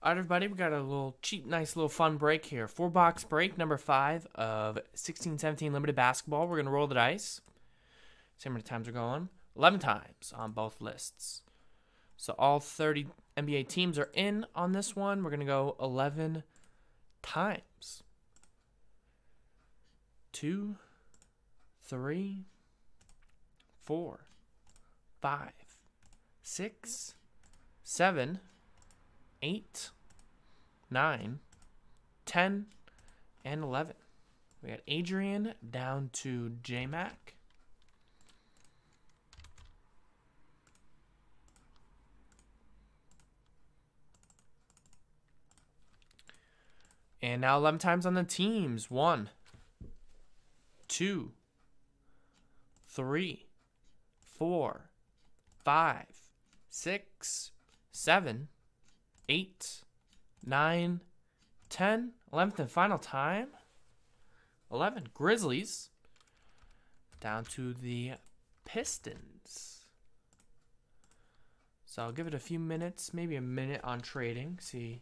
All right, everybody, we got a little cheap, nice little fun break here. 4-box break, number 5 of 16-17 limited basketball. We're going to roll the dice. See how many times we're going. 11 times on both lists. So all 30 NBA teams are in on this one. We're going to go 11 times. 2, 3, 4, 5, 6, 7, 8, 9, 10, and 11. We got Adrian down to J Mac. And now 11 times on the teams. 1, 2, 3, 4, 5, 6, 7, 8, 9, 10. 11th and final time. 11. Grizzlies down to the Pistons. So I'll give it a few minutes, maybe a minute on trading. See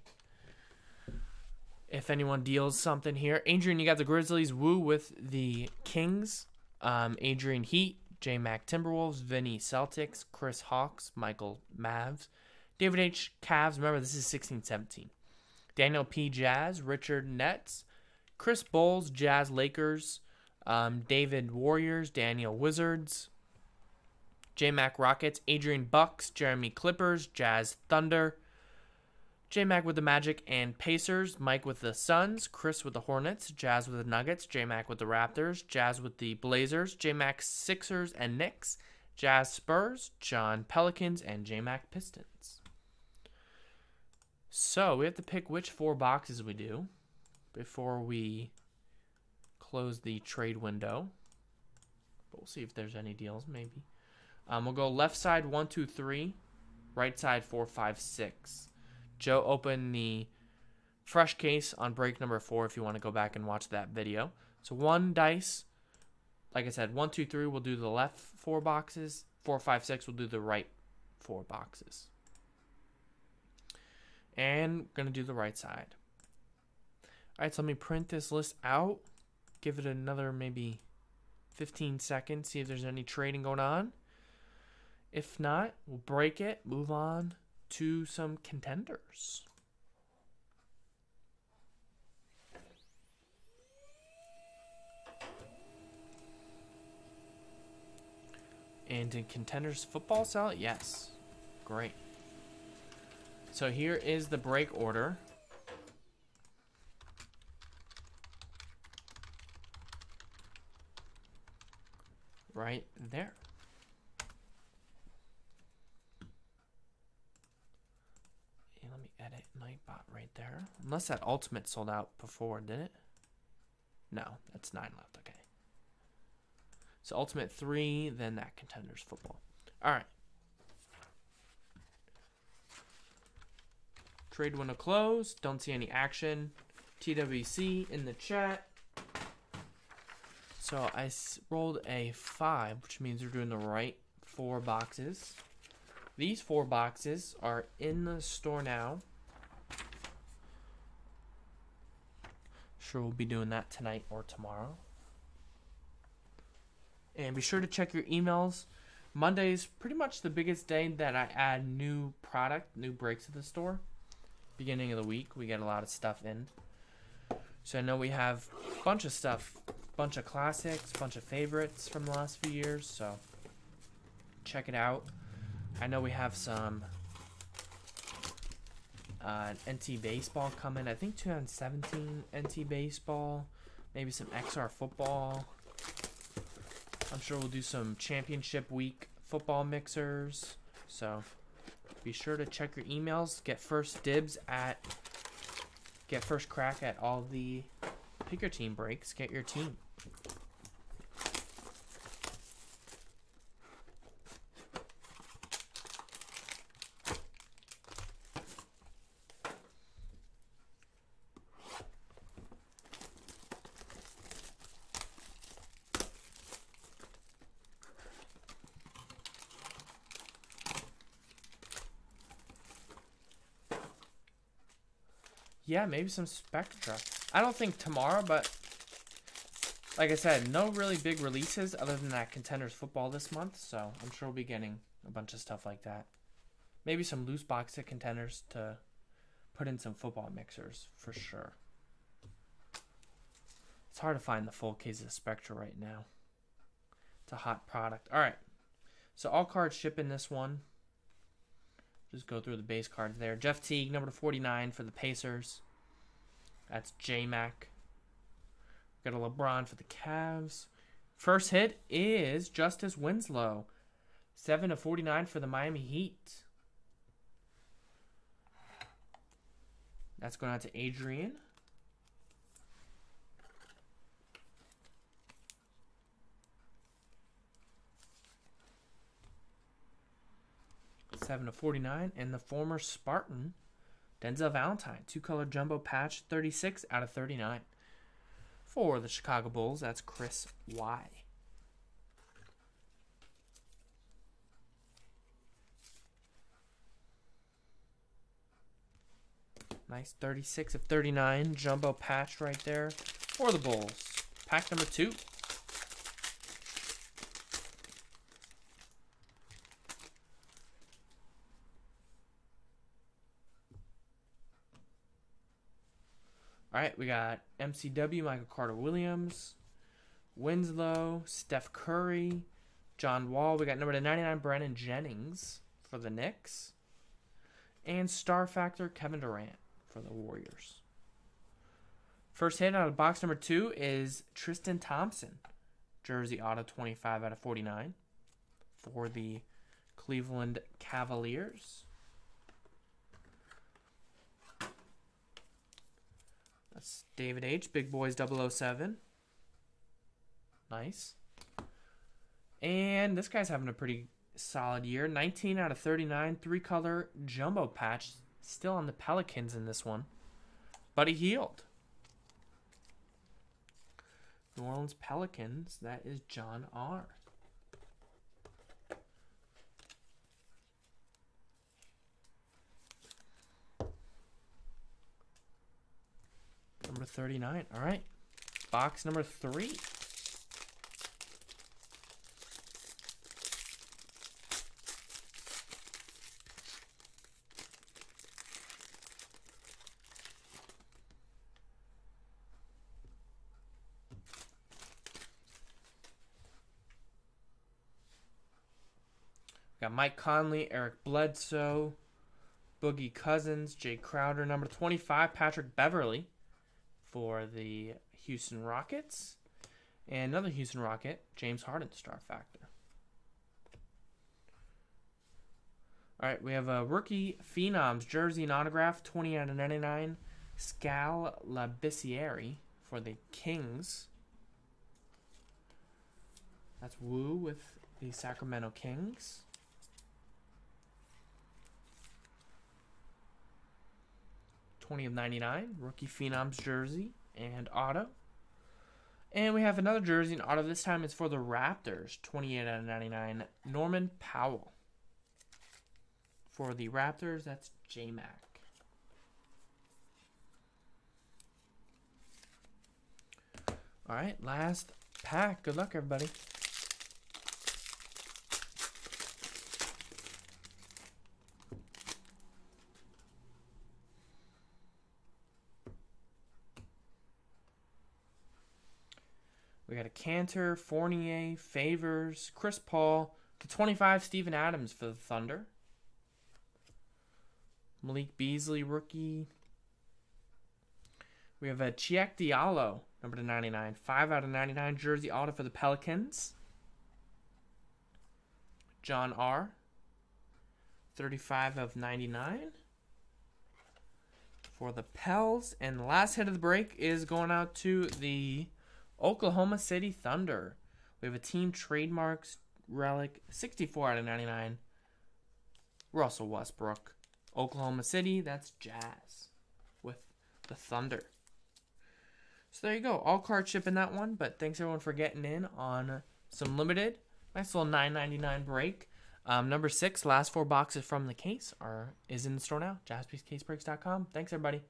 if anyone deals something here. Adrian, you got the Grizzlies. Woo with the Kings. Adrian Heat. J Mac Timberwolves. Vinny Celtics. Chris Hawks. Michael Mavs. David H. Cavs. Remember, this is 16-17. Daniel P. Jazz. Richard Nets. Chris Bulls. Jazz Lakers. David Warriors. Daniel Wizards. J Mac Rockets. Adrian Bucks. Jeremy Clippers. Jazz Thunder. J Mac with the Magic and Pacers. Mike with the Suns. Chris with the Hornets. Jazz with the Nuggets. J Mac with the Raptors. Jazz with the Blazers. J Mac Sixers and Knicks. Jazz Spurs. John Pelicans and J Mac Pistons. So we have to pick which 4 boxes we do before we close the trade window. But we'll see if there's any deals, maybe. We'll go left side 1, 2, 3, right side 4, 5, 6. Joe opened the fresh case on break number 4 if you want to go back and watch that video. So 1 dice, like I said, 1, 2, 3, we'll do the left 4 boxes. 4, 5, 6, we'll do the right 4 boxes. And we're going to do the right side. All right, so let me print this list out. Give it another maybe 15 seconds. See if there's any trading going on. If not, we'll break it. Move on to some contenders. And did contenders football sell? Yes. Great. So here is the break order. Right there. And let me edit Nightbot right there. Unless that ultimate sold out before, didn't it? No, that's 9 left, okay. So ultimate 3, then that contenders football. All right. Trade window closed. Don't see any action. TWC in the chat. So I rolled a 5, which means we're doing the right 4 boxes. These 4 boxes are in the store now. Sure, we'll be doing that tonight or tomorrow. And be sure to check your emails. Monday is pretty much the biggest day that I add new product, new breaks to the store. Beginning of the week, we get a lot of stuff in. So I know we have a bunch of stuff, bunch of classics, bunch of favorites from the last few years, so check it out. I know we have some NT baseball coming, I think 2017 NT baseball, maybe some XR football. I'm sure we'll do some championship week football mixers, so be sure to check your emails. Get first crack at all the pick your team breaks. Get your team. Yeah, maybe some Spectra. I don't think tomorrow, but like I said, no really big releases other than that Contenders Football this month, so I'm sure we'll be getting a bunch of stuff like that. Maybe some loose box at Contenders to put in some football mixers for sure. It's hard to find the full case of Spectra right now. It's a hot product. All right, so all cards ship in this one. Just go through the base cards there. Jeff Teague, number 49 for the Pacers. That's J Mac. Got a LeBron for the Cavs. First hit is Justice Winslow, 7/49 for the Miami Heat. That's going out to Adrian. Seven to 49, and the former Spartan, Denzel Valentine, two-color jumbo patch, 36/39. For the Chicago Bulls, that's Chris Y. Nice 36/39 jumbo patch right there for the Bulls. Pack number 2. All right, we got MCW, Michael Carter Williams, Winslow, Steph Curry, John Wall. We got number 99, Brandon Jennings for the Knicks. And Star Factor, Kevin Durant for the Warriors. First hit out of box number 2 is Tristan Thompson. Jersey Auto, 25/49 for the Cleveland Cavaliers. That's David H., Big Boys 007. Nice. And this guy's having a pretty solid year. 19/39, 3-color jumbo patch. Still on the Pelicans in this one. Buddy Heald. New Orleans Pelicans. That is John R. Number 39. All right. Box number 3. We got Mike Conley, Eric Bledsoe, Boogie Cousins, Jay Crowder, number 25, Patrick Beverly for the Houston Rockets. And another Houston Rocket, James Harden, Star Factor. All right, we have a rookie Phenoms jersey and autograph, 20/99, Scal Labissiere for the Kings. That's Wu with the Sacramento Kings. $20/99, rookie Phenoms jersey and auto. And we have another jersey and auto. This time it's for the Raptors. 28/99, Norman Powell. For the Raptors, that's J Mac. All right, last pack. Good luck, everybody. We got a Cantor, Fournier, Favors, Chris Paul, to 25, Steven Adams for the Thunder. Malik Beasley, rookie. We have a Chiek Diallo, number 99, 5/99, jersey auto for the Pelicans. John R., 35/99 for the Pels. And the last hit of the break is going out to the Oklahoma City Thunder. We have a team trademarks relic, 64/99. Russell Westbrook. Oklahoma City, that's Jazz with the Thunder. So there you go. All card shipping that one, but thanks everyone for getting in on some limited. Nice little $9.99 break. Number 6, last 4 boxes from the case is in the store now. JaspiesCaseBreaks.com. Thanks everybody.